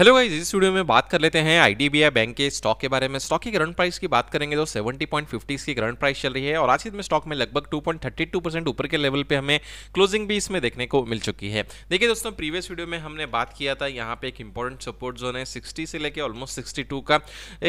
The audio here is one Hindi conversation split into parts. हेलो गाइस, इस वीडियो में बात कर लेते हैं आईडीबीआई बैंक के स्टॉक के बारे में। स्टॉक की करंट प्राइस की बात करेंगे तो 70.50 की करंट प्राइस चल रही है और आज में स्टॉक में लगभग 2.32% ऊपर के लेवल पे हमें क्लोजिंग भी इसमें देखने को मिल चुकी है। देखिए दोस्तों, प्रीवियस वीडियो में हमने बात किया था यहाँ पे एक इंपॉर्टेंट सपोर्ट जोन है 60 से लेकर ऑलमोस्ट 62 का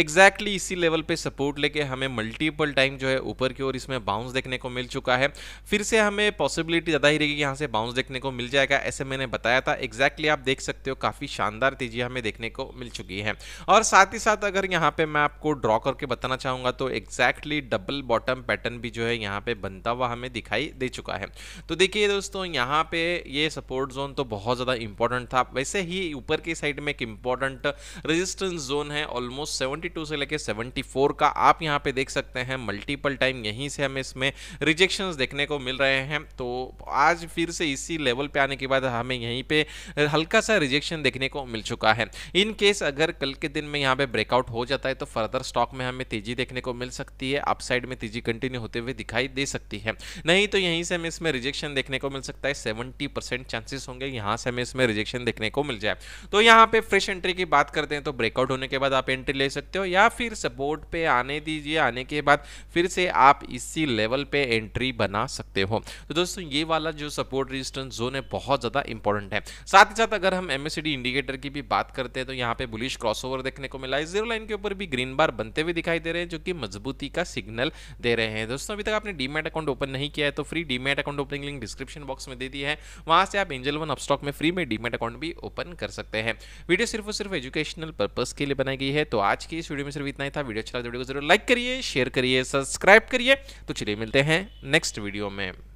एग्जैक्टली इसी लेवल पे सपोर्ट लेके हमें मल्टीपल टाइम जो है ऊपर की ओर इसमें बाउंस देखने को मिल चुका है। फिर से हमें पॉसिबिलिटी ज़्यादा ही रहेगी यहाँ से बाउंस देखने को मिल जाएगा, ऐसे मैंने बताया था। एग्जैक्टली आप देख सकते हो काफ़ी शानदार तेजी हमें देखने को मिल चुकी है। और साथ ही साथ अगर यहाँ पे मैं आपको ड्रॉ करके बताना चाहूंगा तो एग्जैक्टली डबल बॉटम पैटर्न भी जो है यहाँ पे बनता हुआ हमें दिखाई दे चुका है। तो देखिए दोस्तों, यहाँ पे ये सपोर्ट जोन तो बहुत ज़्यादा इंपॉर्टेंट था, वैसे ही ऊपर की साइड में एक इंपॉर्टेंट रेजिस्टेंस जोन है ऑलमोस्ट 72 से लेकर 74 का। आप यहाँ पे देख सकते हैं मल्टीपल टाइम यहीं से हमें इसमें रिजेक्शन देखने को मिल रहे हैं। तो आज फिर से इसी लेवल पे आने के बाद हमें यहीं पर हल्का सा रिजेक्शन देखने को मिल चुका है। इन केस अगर कल के दिन में यहाँ पे ब्रेकआउट हो जाता है तो फर्दर स्टॉक में हमें तेजी देखने को मिल सकती है, अपसाइड में तेजी कंटिन्यू होते हुए दिखाई दे सकती है। नहीं तो यहीं से हमें इसमें रिजेक्शन देखने को मिल सकता है, 70% चांसेस होंगे यहाँ से हमें इसमें रिजेक्शन देखने को मिल जाए। तो यहाँ पे फ्रेश एंट्री की बात करते हैं तो ब्रेकआउट होने के बाद आप एंट्री ले सकते हो या फिर सपोर्ट पे आने दीजिए, आने के बाद फिर से आप इसी लेवल पे एंट्री बना सकते हो। तो दोस्तों, ये वाला जो सपोर्ट रेजिस्टेंस जोन है बहुत ज़्यादा इंपॉर्टेंट है। साथ ही साथ अगर हम MACD इंडिकेटर की भी बात करते हैं तो यहाँ पे बुलिश क्रॉसओवर देखने को मिला है, जीरो लाइन के ऊपर भी ग्रीन बार बनते हुए दिखाई दे रहे हैं जो कि मजबूती का सिग्नल दे रहे हैं। दोस्तों, अभी तक आपने डीमैट अकाउंट ओपन नहीं किया है तो free demat account opening link description box में दे दी है, वहां से आप एंजल वन अपस्टॉक में फ्री में डीमैट अकाउंट भी ओपन कर सकते हैं। वीडियो सिर्फ और सिर्फ एजुकेशनल पर्पज के लिए बनाई गई है। तो आज की इस वीडियो में सिर्फ इतना ही था। वीडियो अच्छा लगा वीडियो को जरूर लाइक करिए, शेयर करिए, सब्सक्राइब करिए। तो चलिए मिलते हैं नेक्स्ट वीडियो में।